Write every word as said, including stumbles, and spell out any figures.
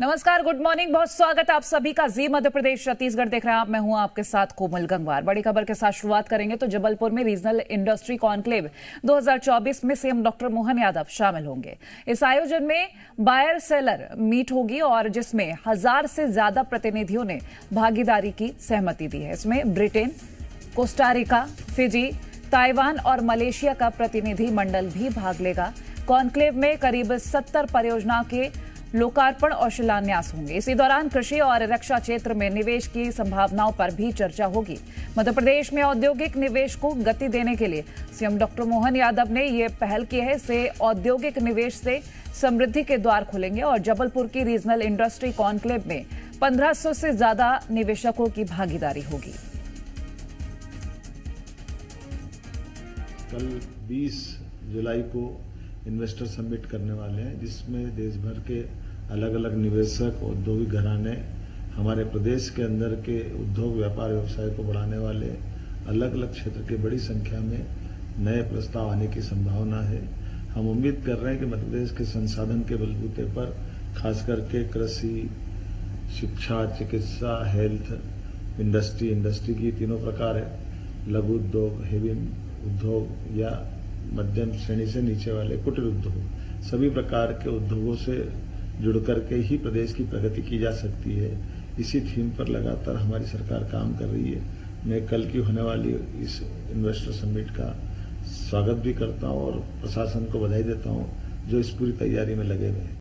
नमस्कार, good morning, बहुत स्वागत है आप सभी का। जी मध्य प्रदेश छत्तीसगढ़ देख रहे हैं आप, मैं हूं आपके साथ कोमल गंगवार। बड़ी खबर के साथ शुरुआत करेंगे तो जबलपुर में रीजनल इंडस्ट्री कॉन्क्लेव दो हज़ार चौबीस में सीएम डॉक्टर मोहन यादव शामिल होंगे। इस आयोजन में बायर सेलर मीट होगी और जिसमें हजार से ज्यादा प्रतिनिधियों ने भागीदारी की सहमति दी है। इसमें ब्रिटेन, कोस्टारिका, फिजी, ताइवान और मलेशिया का प्रतिनिधि मंडल भी भाग लेगा। कॉन्क्लेव में करीब सत्तर परियोजनाओं के लोकार्पण और शिलान्यास होंगे। इसी दौरान कृषि और रक्षा क्षेत्र में निवेश की संभावनाओं पर भी चर्चा होगी। मध्य प्रदेश में औद्योगिक निवेश को गति देने के लिए सीएम डॉक्टर मोहन यादव ने ये पहल की है। इससे औद्योगिक निवेश से समृद्धि के द्वार खुलेंगे और जबलपुर की रीजनल इंडस्ट्री कॉन्क्लेव में पंद्रह सौ से ज्यादा निवेशकों की भागीदारी होगी। कल बीस जुलाई को इन्वेस्टर समिट करने वाले हैं, जिसमें देश भर के अलग अलग निवेशक, औद्योगिक घराने, हमारे प्रदेश के अंदर के उद्योग, व्यापार, व्यवसाय को बढ़ाने वाले अलग अलग क्षेत्र के बड़ी संख्या में नए प्रस्ताव आने की संभावना है। हम उम्मीद कर रहे हैं कि मध्य प्रदेश के संसाधन के बलबूते पर खास करके कृषि, शिक्षा, चिकित्सा, हेल्थ, इंडस्ट्री इंडस्ट्री की तीनों प्रकार है, लघु उद्योग, हेवी उद्योग या मध्यम श्रेणी से नीचे वाले कुटीर उद्योग, सभी प्रकार के उद्योगों से जुड़ करके ही प्रदेश की प्रगति की जा सकती है। इसी थीम पर लगातार हमारी सरकार काम कर रही है। मैं कल की होने वाली इस इन्वेस्टर समिट का स्वागत भी करता हूं और प्रशासन को बधाई देता हूं जो इस पूरी तैयारी में लगे हुए हैं।